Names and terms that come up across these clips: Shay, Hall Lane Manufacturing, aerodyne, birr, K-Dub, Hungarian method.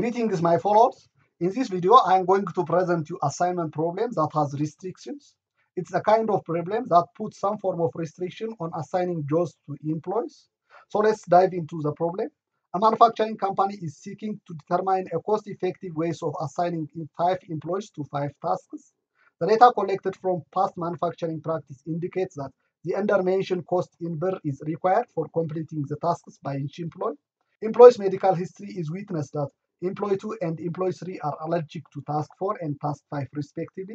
Greetings, my followers. In this video, I am going to present you assignment problem that has restrictions. It's a kind of problem that puts some form of restriction on assigning jobs to employees. So let's dive into the problem. A manufacturing company is seeking to determine a cost-effective ways of assigning 5 employees to 5 tasks. The data collected from past manufacturing practice indicates that the undermentioned cost in birr is required for completing the tasks by each employee. Employee's medical history is witnessed that Employee 2 and Employee 3 are allergic to Task 4 and Task 5 respectively.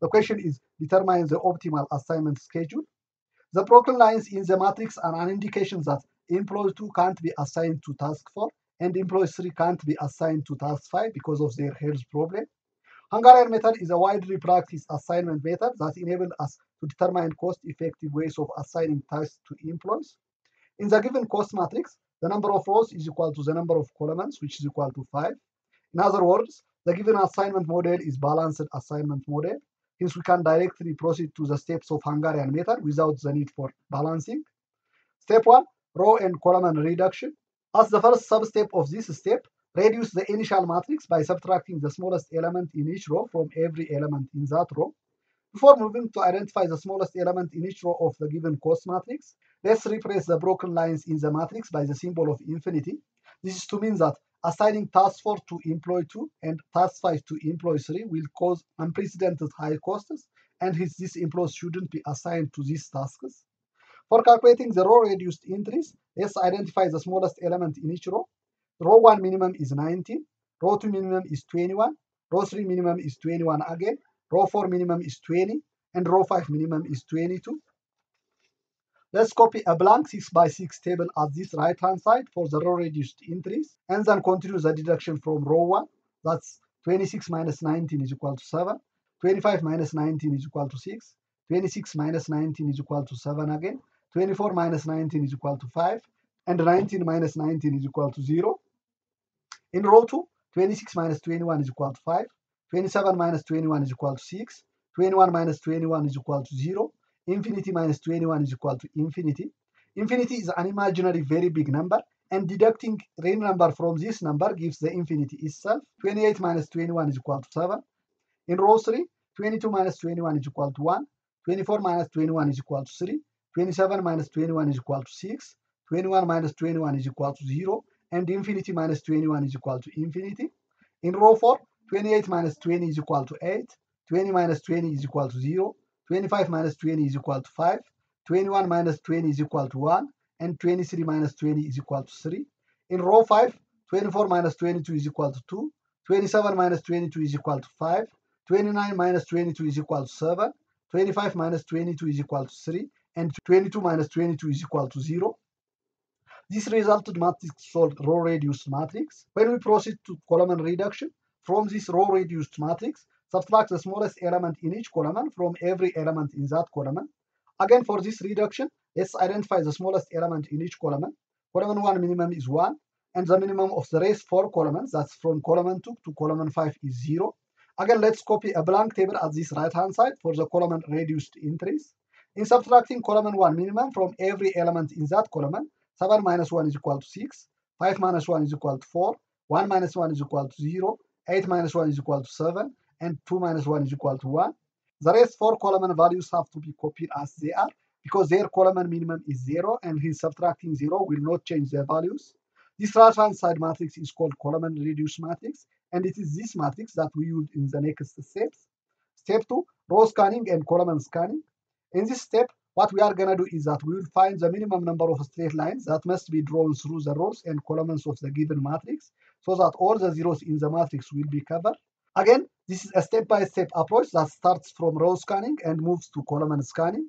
The question is, determine the optimal assignment schedule. The broken lines in the matrix are an indication that Employee 2 can't be assigned to Task 4 and Employee 3 can't be assigned to Task 5 because of their health problem. Hungarian method is a widely practiced assignment method that enables us to determine cost-effective ways of assigning tasks to employees. In the given cost matrix, the number of rows is equal to the number of columns, which is equal to 5. In other words, the given assignment model is balanced assignment model. Hence, we can directly proceed to the steps of Hungarian method without the need for balancing. Step 1. Row and column reduction. As the first substep of this step, reduce the initial matrix by subtracting the smallest element in each row from every element in that row. Before moving to identify the smallest element in each row of the given cost matrix, let's replace the broken lines in the matrix by the symbol of infinity. This is to mean that assigning task 4 to employee 2 and task 5 to employee 3 will cause unprecedented high costs, and hence these employees shouldn't be assigned to these tasks. For calculating the row reduced entries, let's identify the smallest element in each row. Row 1 minimum is 19, row 2 minimum is 21, row 3 minimum is 21 again, row 4 minimum is 20, and row 5 minimum is 22. Let's copy a blank 6x6 table at this right-hand side for the row reduced entries, and then continue the deduction from row 1. That's 26 minus 19 is equal to 7, 25 minus 19 is equal to 6, 26 minus 19 is equal to 7 again, 24 minus 19 is equal to 5, and 19 minus 19 is equal to 0. In row 2, 26 minus 21 is equal to 5, 27 minus 21 is equal to 6, 21 minus 21 is equal to 0, infinity minus 21 is equal to infinity. Infinity is an imaginary very big number, and deducting real number from this number gives the infinity itself. 28 minus 21 is equal to 7. In row 3, 22 minus 21 is equal to 1, 24 minus 21 is equal to 3, 27 minus 21 is equal to 6, 21 minus 21 is equal to 0, and infinity minus 21 is equal to infinity. In row 4, 28 minus 20 is equal to 8, 20 minus 20 is equal to 0, 25 minus 20 is equal to 5, 21 minus 20 is equal to 1, and 23 minus 20 is equal to 3. In row 5, 24 minus 22 is equal to 2, 27 minus 22 is equal to 5, 29 minus 22 is equal to 7, 25 minus 22 is equal to 3, and 22 minus 22 is equal to 0. This resulted matrix is called row reduced matrix. When we proceed to column reduction, from this row reduced matrix, subtract the smallest element in each column from every element in that column. Again, for this reduction, let's identify the smallest element in each column. Column 1 minimum is 1, and the minimum of the rest 4 columns, that's from column 2 to column 5, is 0. Again, let's copy a blank table at this right-hand side for the column reduced entries. In subtracting column 1 minimum from every element in that column, 7 minus 1 is equal to 6, 5 minus 1 is equal to 4, 1 minus 1 is equal to 0, 8 minus 1 is equal to 7, and 2 minus 1 is equal to 1. The rest 4 column values have to be copied as they are, because their column minimum is 0, and hence subtracting 0 will not change their values. This right-hand side matrix is called column reduced matrix, and it is this matrix that we use in the next steps. Step 2, row scanning and column scanning. In this step, what we are going to do is that we will find the minimum number of straight lines that must be drawn through the rows and columns of the given matrix, so that all the zeros in the matrix will be covered. Again, this is a step-by-step approach that starts from row scanning and moves to column scanning.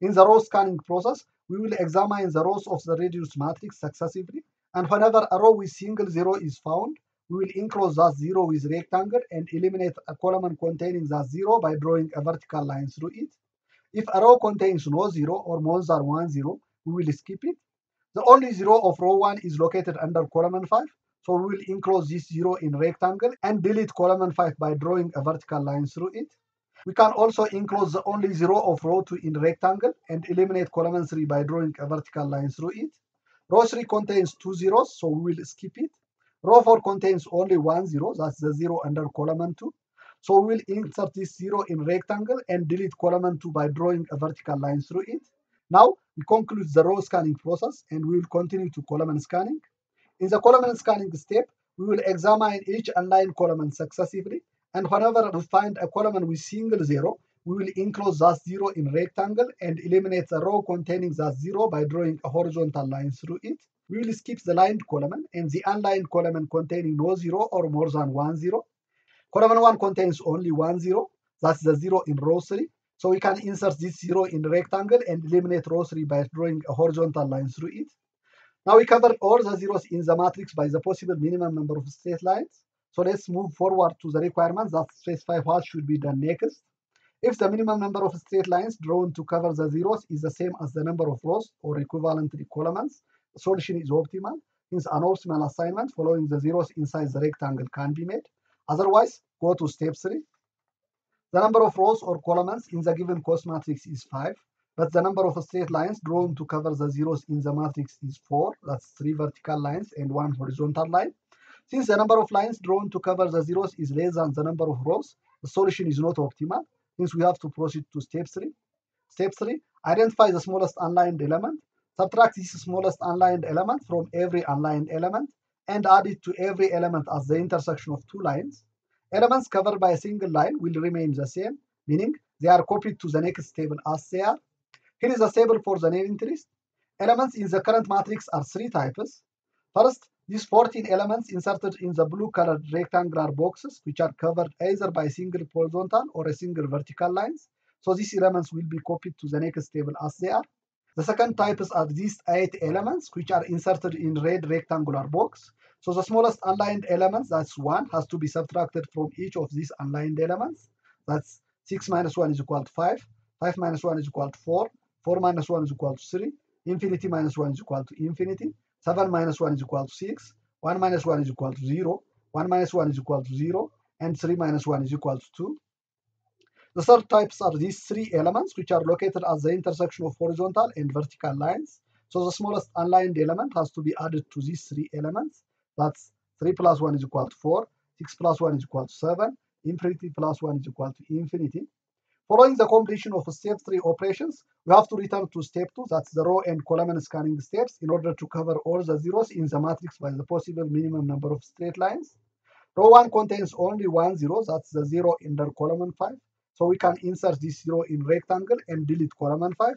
In the row scanning process, we will examine the rows of the reduced matrix successively, and whenever a row with single zero is found, we will enclose that zero with rectangle and eliminate a column containing that zero by drawing a vertical line through it. If a row contains no zero or more than 1 0, we will skip it. The only zero of row 1 is located under column 5, so we will enclose this zero in rectangle and delete column 5 by drawing a vertical line through it. We can also enclose the only zero of row 2 in rectangle and eliminate column 3 by drawing a vertical line through it. Row 3 contains 2 zeros, so we will skip it. Row 4 contains only one zero, that's the zero under column 2. So we will insert this zero in rectangle and delete column 2 by drawing a vertical line through it. Now we conclude the row scanning process and we will continue to column scanning. In the column scanning step, we will examine each aligned column successively, and whenever we find a column with single zero, we will enclose that zero in rectangle and eliminate the row containing that zero by drawing a horizontal line through it. We will skip the lined column and the unlined column containing no zero or more than 1 0. Column 1 contains only 1 0, that's the zero in row 3. So we can insert this zero in rectangle and eliminate row 3 by drawing a horizontal line through it. Now we covered all the zeros in the matrix by the possible minimum number of straight lines. So let's move forward to the requirements that specify what should be done next. If the minimum number of straight lines drawn to cover the zeros is the same as the number of rows or equivalently columns, the solution is optimal, since an optimal assignment following the zeros inside the rectangle can be made. Otherwise, go to step 3. The number of rows or columns in the given cost matrix is 5, but the number of straight lines drawn to cover the zeros in the matrix is 4, that's 3 vertical lines and 1 horizontal line. Since the number of lines drawn to cover the zeros is less than the number of rows, the solution is not optimal, since we have to proceed to step 3. Step 3. Identify the smallest unlined element. Subtract this smallest unlined element from every unlined element and add it to every element as the intersection of two lines. Elements covered by a single line will remain the same, meaning they are copied to the next table as they are. Here is a table for the name interest. Elements in the current matrix are 3 types. First, these 14 elements inserted in the blue-colored rectangular boxes, which are covered either by single horizontal or a single vertical lines. So these elements will be copied to the next table as they are. The second types are these 8 elements, which are inserted in red rectangular box. So the smallest unlined elements, that's 1, has to be subtracted from each of these unlined elements. That's 6 minus 1 is equal to 5, 5 minus 1 is equal to 4, 4 minus 1 is equal to 3, infinity minus 1 is equal to infinity, 7 minus 1 is equal to 6, 1 minus 1 is equal to 0, 1 minus 1 is equal to 0, and 3 minus 1 is equal to 2. The third types are these 3 elements, which are located at the intersection of horizontal and vertical lines. So the smallest unlined element has to be added to these 3 elements. That's 3 plus 1 is equal to 4, 6 plus 1 is equal to 7, infinity plus 1 is equal to infinity. Following the completion of step 3 operations, we have to return to step 2, that's the row and column scanning steps, in order to cover all the zeros in the matrix by the possible minimum number of straight lines. Row 1 contains only 1 zero, that's the zero under column 5. So we can insert this zero in rectangle and delete column 5.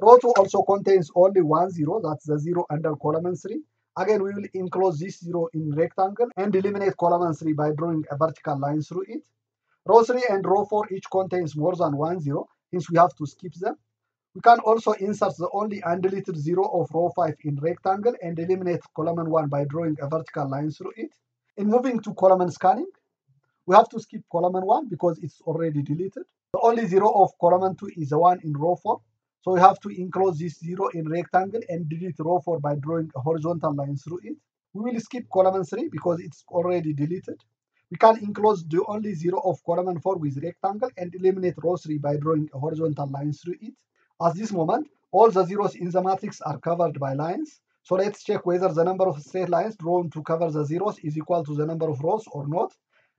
Row 2 also contains only 1 zero, that's the zero under column 3. Again, we will enclose this zero in rectangle and eliminate column 3 by drawing a vertical line through it. Row 3 and row 4 each contains more than 1 zero, since we have to skip them. We can also insert the only undeleted zero of row 5 in rectangle and eliminate column 1 by drawing a vertical line through it. In moving to column scanning, we have to skip column 1 because it's already deleted. The only zero of column 2 is the one in row 4. So we have to enclose this zero in rectangle and delete row 4 by drawing a horizontal line through it. We will skip column 3 because it's already deleted. We can enclose the only zero of column 4 with rectangle and eliminate row 3 by drawing a horizontal line through it. At this moment, all the zeros in the matrix are covered by lines. So let's check whether the number of straight lines drawn to cover the zeros is equal to the number of rows or not.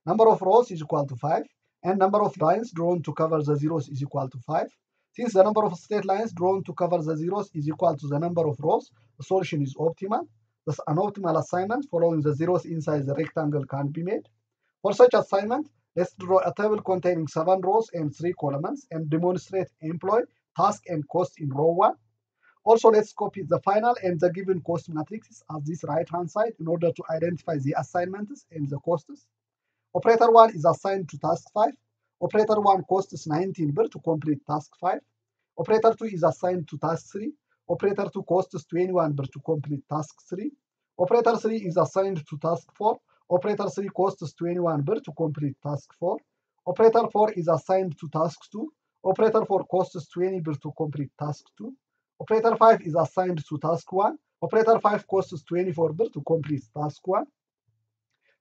Number of rows is equal to 5, and number of lines drawn to cover the zeros is equal to 5. Since the number of straight lines drawn to cover the zeros is equal to the number of rows, the solution is optimal. Thus, an optimal assignment following the zeros inside the rectangle can be made. For such assignment, let's draw a table containing 7 rows and 3 columns and demonstrate employee, task, and cost in row 1. Also, let's copy the final and the given cost matrices at this right-hand side in order to identify the assignments and the costs. Operator 1 is assigned to task 5. Operator 1 costs 19 birr to complete task 5. Operator 2 is assigned to task 3. Operator 2 costs 21 birr to complete task 3. Operator 3 is assigned to task 4. Operator 3 costs 21 birr to complete task 4. Operator 4 is assigned to task 2. Operator 4 costs 20 birr to complete task 2. Operator 5 is assigned to task 1. Operator 5 costs 24 birr to complete task 1.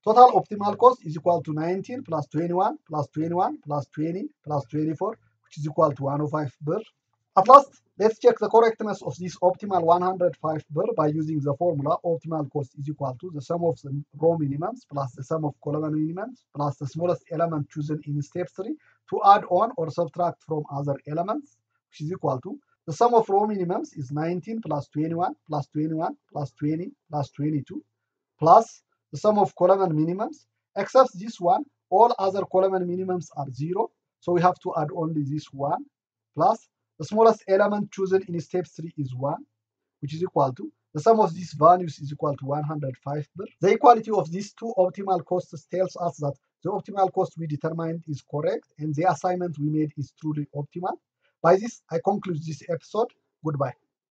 Total optimal cost is equal to 19 plus 21 plus 21 plus 20 plus 24, which is equal to 105 birr. At last, let's check the correctness of this optimal 105 birr by using the formula optimal cost is equal to the sum of the row minimums plus the sum of column minimums plus the smallest element chosen in step 3 to add on or subtract from other elements, which is equal to the sum of row minimums is 19 plus 21 plus 21 plus 20 plus 22 plus the sum of column minimums. Except this one, all other column minimums are 0, so we have to add only this one plus the smallest element chosen in step 3 is 1, which is equal to the sum of these values is equal to 105 birr. The equality of these two optimal costs tells us that the optimal cost we determined is correct and the assignment we made is truly optimal. By this, I conclude this episode. Goodbye.